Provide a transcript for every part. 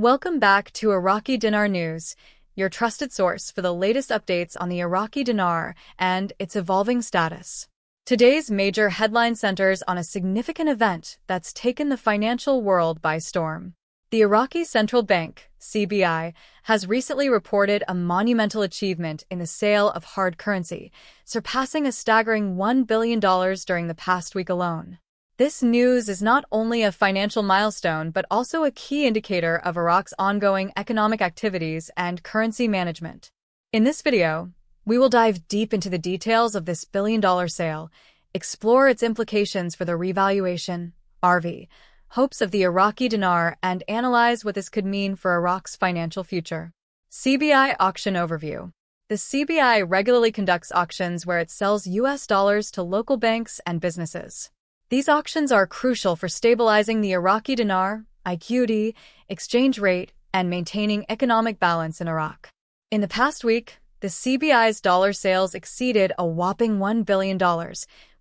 Welcome back to Iraqi Dinar News, your trusted source for the latest updates on the Iraqi dinar and its evolving status. Today's major headline centers on a significant event that's taken the financial world by storm. The Iraqi Central Bank, CBI, has recently reported a monumental achievement in the sale of hard currency, surpassing a staggering $1 billion during the past week alone. This news is not only a financial milestone but also a key indicator of Iraq's ongoing economic activities and currency management. In this video, we will dive deep into the details of this billion-dollar sale, explore its implications for the revaluation, RV, hopes of the Iraqi dinar, and analyze what this could mean for Iraq's financial future. CBI Auction Overview. The CBI regularly conducts auctions where it sells U.S. dollars to local banks and businesses. These auctions are crucial for stabilizing the Iraqi dinar, IQD, exchange rate, and maintaining economic balance in Iraq. In the past week, the CBI's dollar sales exceeded a whopping $1 billion,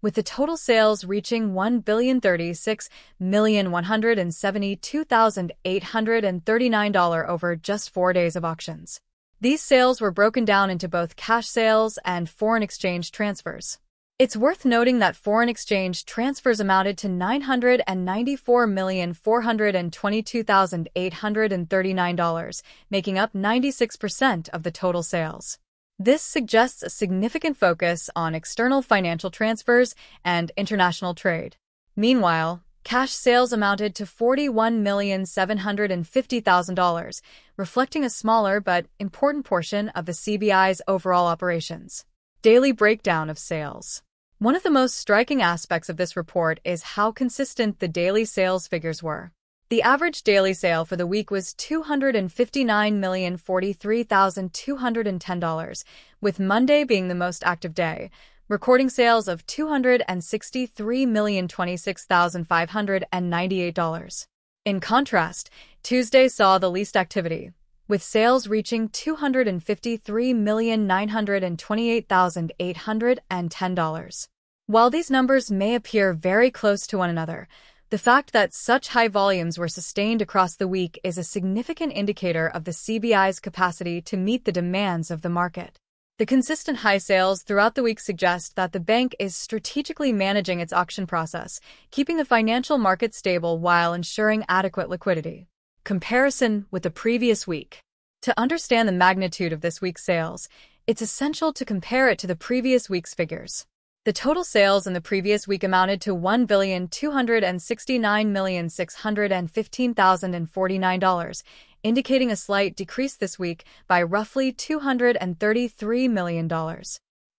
with the total sales reaching 1,036,172,839 over just 4 days of auctions. These sales were broken down into both cash sales and foreign exchange transfers. It's worth noting that foreign exchange transfers amounted to $994,422,839, making up 96% of the total sales. This suggests a significant focus on external financial transfers and international trade. Meanwhile, cash sales amounted to $41,750,000, reflecting a smaller but important portion of the CBI's overall operations. Daily breakdown of sales. One of the most striking aspects of this report is how consistent the daily sales figures were. The average daily sale for the week was $259,043,210, with Monday being the most active day, recording sales of $263,026,598. In contrast, Tuesday saw the least activity, with sales reaching $253,928,810. While these numbers may appear very close to one another, the fact that such high volumes were sustained across the week is a significant indicator of the CBI's capacity to meet the demands of the market. The consistent high sales throughout the week suggest that the bank is strategically managing its auction process, keeping the financial market stable while ensuring adequate liquidity. Comparison with the previous week. To understand the magnitude of this week's sales, it's essential to compare it to the previous week's figures. The total sales in the previous week amounted to $1,269,615,049, indicating a slight decrease this week by roughly $233 million.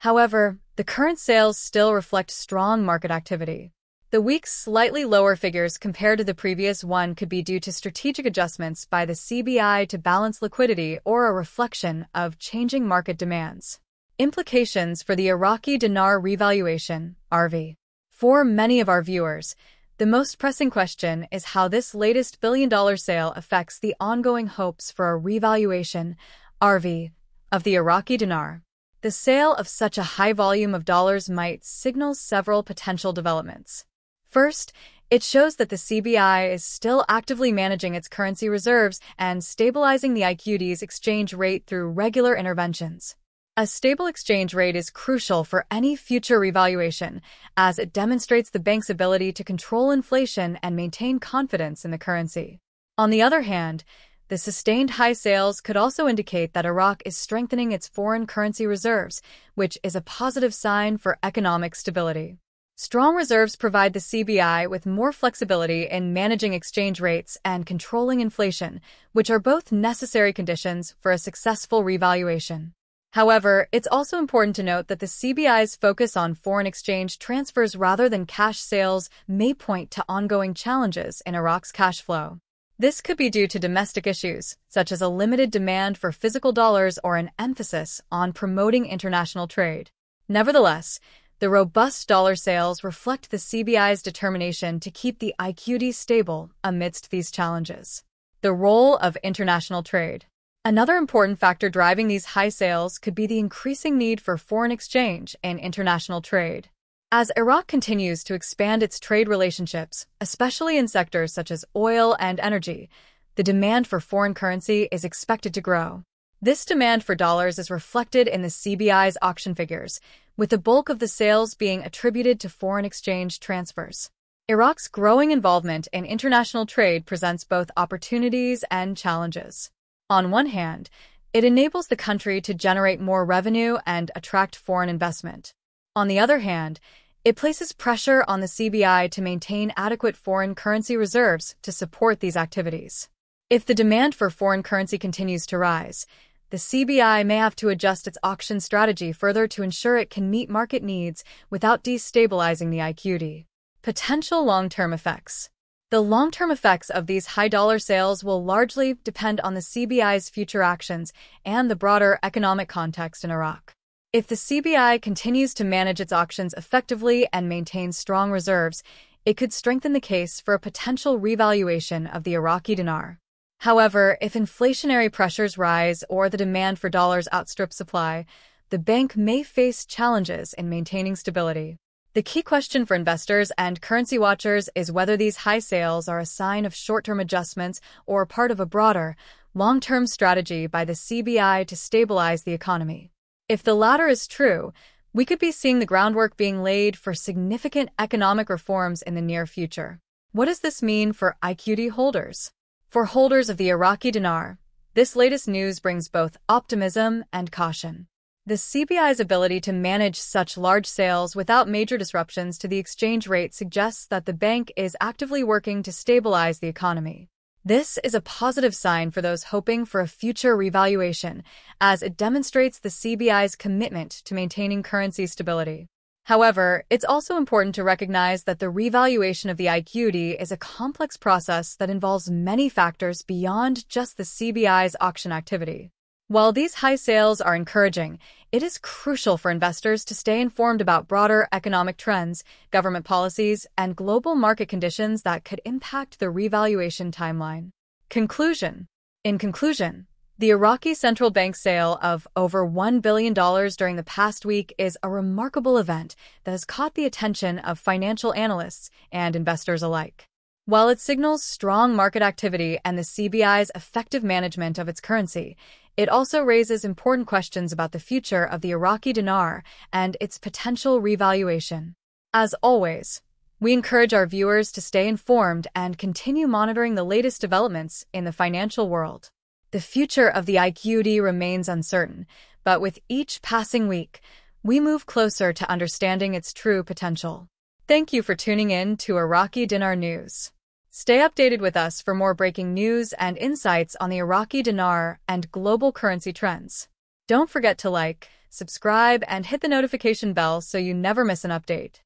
However, the current sales still reflect strong market activity. The week's slightly lower figures compared to the previous one could be due to strategic adjustments by the CBI to balance liquidity or a reflection of changing market demands. Implications for the Iraqi dinar revaluation, RV. For many of our viewers, the most pressing question is how this latest billion-dollar sale affects the ongoing hopes for a revaluation, RV, of the Iraqi dinar. The sale of such a high volume of dollars might signal several potential developments. First, it shows that the CBI is still actively managing its currency reserves and stabilizing the IQD's exchange rate through regular interventions. A stable exchange rate is crucial for any future revaluation, as it demonstrates the bank's ability to control inflation and maintain confidence in the currency. On the other hand, the sustained high sales could also indicate that Iraq is strengthening its foreign currency reserves, which is a positive sign for economic stability. Strong reserves provide the CBI with more flexibility in managing exchange rates and controlling inflation, which are both necessary conditions for a successful revaluation. However, it's also important to note that the CBI's focus on foreign exchange transfers rather than cash sales may point to ongoing challenges in Iraq's cash flow. This could be due to domestic issues, such as a limited demand for physical dollars or an emphasis on promoting international trade. Nevertheless, the robust dollar sales reflect the CBI's determination to keep the IQD stable amidst these challenges. The role of international trade. Another important factor driving these high sales could be the increasing need for foreign exchange and international trade. As Iraq continues to expand its trade relationships, especially in sectors such as oil and energy, the demand for foreign currency is expected to grow. This demand for dollars is reflected in the CBI's auction figures, with the bulk of the sales being attributed to foreign exchange transfers. Iraq's growing involvement in international trade presents both opportunities and challenges. On one hand, it enables the country to generate more revenue and attract foreign investment. On the other hand, it places pressure on the CBI to maintain adequate foreign currency reserves to support these activities. If the demand for foreign currency continues to rise, the CBI may have to adjust its auction strategy further to ensure it can meet market needs without destabilizing the IQD. Potential long-term effects. The long-term effects of these high-dollar sales will largely depend on the CBI's future actions and the broader economic context in Iraq. If the CBI continues to manage its auctions effectively and maintains strong reserves, it could strengthen the case for a potential revaluation of the Iraqi dinar. However, if inflationary pressures rise or the demand for dollars outstrips supply, the bank may face challenges in maintaining stability. The key question for investors and currency watchers is whether these high sales are a sign of short-term adjustments or part of a broader, long-term strategy by the CBI to stabilize the economy. If the latter is true, we could be seeing the groundwork being laid for significant economic reforms in the near future. What does this mean for IQD holders? For holders of the Iraqi dinar, this latest news brings both optimism and caution. The CBI's ability to manage such large sales without major disruptions to the exchange rate suggests that the bank is actively working to stabilize the economy. This is a positive sign for those hoping for a future revaluation, as it demonstrates the CBI's commitment to maintaining currency stability. However, it's also important to recognize that the revaluation of the IQD is a complex process that involves many factors beyond just the CBI's auction activity. While these high sales are encouraging, it is crucial for investors to stay informed about broader economic trends, government policies, and global market conditions that could impact the revaluation timeline. Conclusion. In conclusion, the Iraqi Central Bank sale of over $1 billion during the past week is a remarkable event that has caught the attention of financial analysts and investors alike. While it signals strong market activity and the CBI's effective management of its currency, it also raises important questions about the future of the Iraqi dinar and its potential revaluation. As always, we encourage our viewers to stay informed and continue monitoring the latest developments in the financial world. The future of the IQD remains uncertain, but with each passing week, we move closer to understanding its true potential. Thank you for tuning in to Iraqi Dinar News. Stay updated with us for more breaking news and insights on the Iraqi dinar and global currency trends. Don't forget to like, subscribe, and hit the notification bell so you never miss an update.